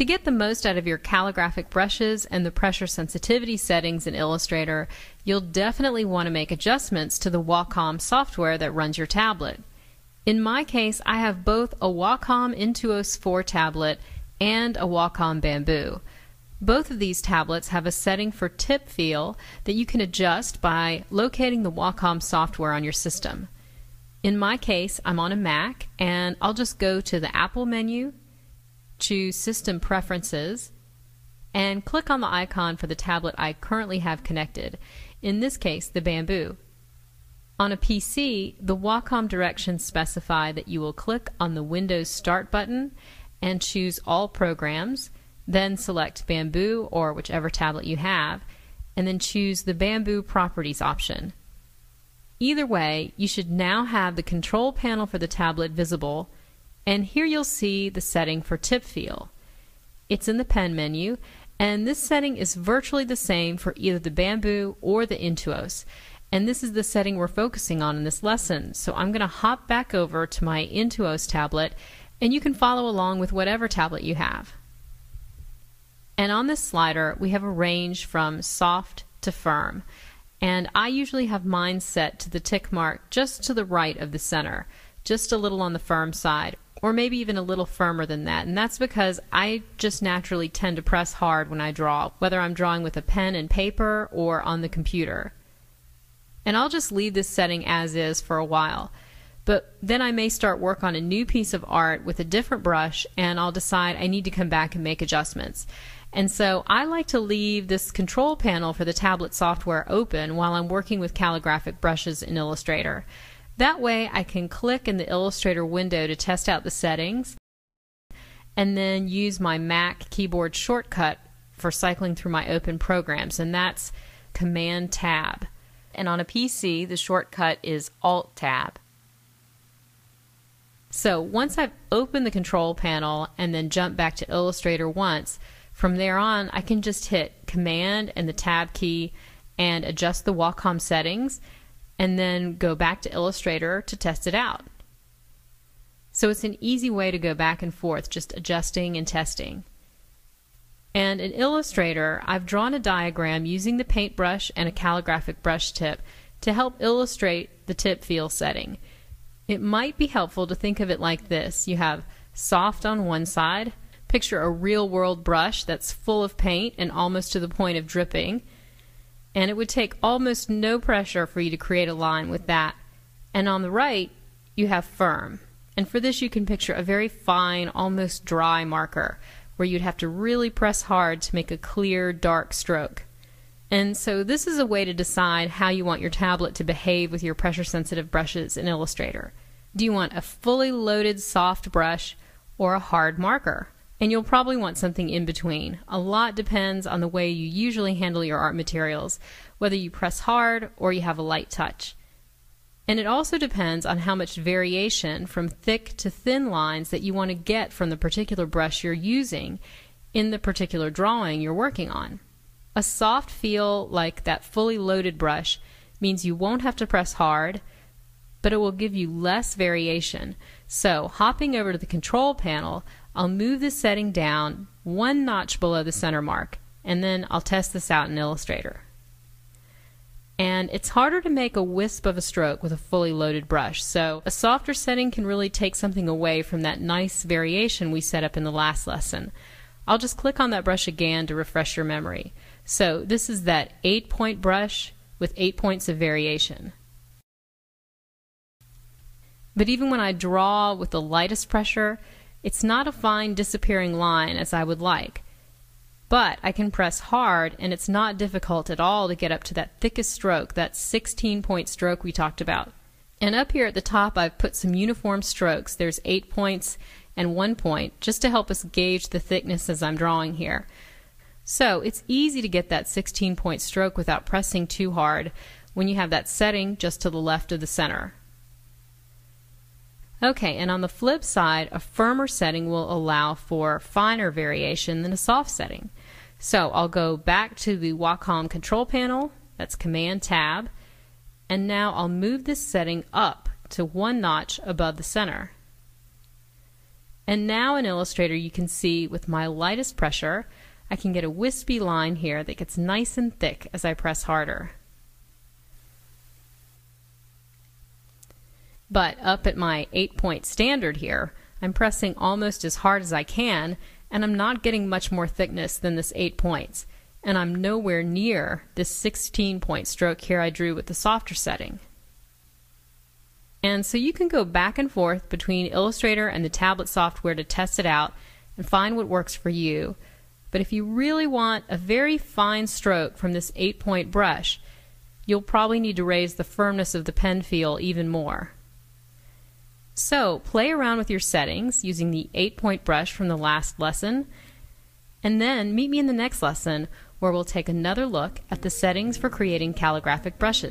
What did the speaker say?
To get the most out of your calligraphic brushes and the pressure sensitivity settings in Illustrator, you'll definitely want to make adjustments to the Wacom software that runs your tablet. In my case, I have both a Wacom Intuos 4 tablet and a Wacom Bamboo. Both of these tablets have a setting for tip feel that you can adjust by locating the Wacom software on your system. In my case, I'm on a Mac, and I'll just go to the Apple menu, choose System Preferences, and click on the icon for the tablet I currently have connected, in this case the Bamboo. On a PC, the Wacom directions specify that you will click on the Windows Start button and choose All Programs, then select Bamboo or whichever tablet you have, and then choose the Bamboo Properties option. Either way, you should now have the control panel for the tablet visible, and here you'll see the setting for tip feel. It's in the Pen menu, and this setting is virtually the same for either the Bamboo or the Intuos, and this is the setting we're focusing on in this lesson, so I'm going to hop back over to my Intuos tablet, and you can follow along with whatever tablet you have. And on this slider, we have a range from soft to firm, and I usually have mine set to the tick mark just to the right of the center, just a little on the firm side, or maybe even a little firmer than that, and that's because I just naturally tend to press hard when I draw, whether I'm drawing with a pen and paper or on the computer. And I'll just leave this setting as is for a while, but then I may start work on a new piece of art with a different brush, and I'll decide I need to come back and make adjustments. And so I like to leave this control panel for the tablet software open while I'm working with calligraphic brushes in Illustrator. That way I can click in the Illustrator window to test out the settings and then use my Mac keyboard shortcut for cycling through my open programs, and that's Command-Tab. And on a PC, the shortcut is Alt-Tab. So once I've opened the control panel and then jumped back to Illustrator once, from there on I can just hit Command and the Tab key and adjust the Wacom settings, and then go back to Illustrator to test it out. So it's an easy way to go back and forth, just adjusting and testing. And in Illustrator, I've drawn a diagram using the paintbrush and a calligraphic brush tip to help illustrate the tip feel setting. It might be helpful to think of it like this. You have soft on one side, picture a real-world brush that's full of paint and almost to the point of dripping, and it would take almost no pressure for you to create a line with that. And on the right, you have firm. And for this, you can picture a very fine, almost dry marker, where you'd have to really press hard to make a clear, dark stroke. And so this is a way to decide how you want your tablet to behave with your pressure-sensitive brushes in Illustrator. Do you want a fully loaded soft brush or a hard marker? And you'll probably want something in between. A lot depends on the way you usually handle your art materials, whether you press hard or you have a light touch. And it also depends on how much variation from thick to thin lines that you want to get from the particular brush you're using in the particular drawing you're working on. A soft feel like that fully loaded brush means you won't have to press hard, but it will give you less variation. So hopping over to the control panel, I'll move this setting down one notch below the center mark, and then I'll test this out in Illustrator. And it's harder to make a wisp of a stroke with a fully loaded brush, so a softer setting can really take something away from that nice variation we set up in the last lesson. I'll just click on that brush again to refresh your memory. So this is that 8-point brush with 8 points of variation. But even when I draw with the lightest pressure, it's not a fine disappearing line as I would like, but I can press hard and it's not difficult at all to get up to that thickest stroke, that 16-point stroke we talked about. And up here at the top I've put some uniform strokes. There's 8 points and 1 point just to help us gauge the thickness as I'm drawing here. So it's easy to get that 16-point stroke without pressing too hard when you have that setting just to the left of the center. Okay, and on the flip side, a firmer setting will allow for finer variation than a soft setting. So I'll go back to the Wacom control panel, that's Command-Tab, and now I'll move this setting up to one notch above the center. And now in Illustrator you can see with my lightest pressure I can get a wispy line here that gets nice and thick as I press harder. But up at my 8-point standard here, I'm pressing almost as hard as I can, and I'm not getting much more thickness than this 8 points, and I'm nowhere near this 16-point stroke here I drew with the softer setting. And so you can go back and forth between Illustrator and the tablet software to test it out and find what works for you. But if you really want a very fine stroke from this 8-point brush, you'll probably need to raise the firmness of the pen feel even more. So play around with your settings using the 8-point brush from the last lesson, and then meet me in the next lesson where we'll take another look at the settings for creating calligraphic brushes.